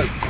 go.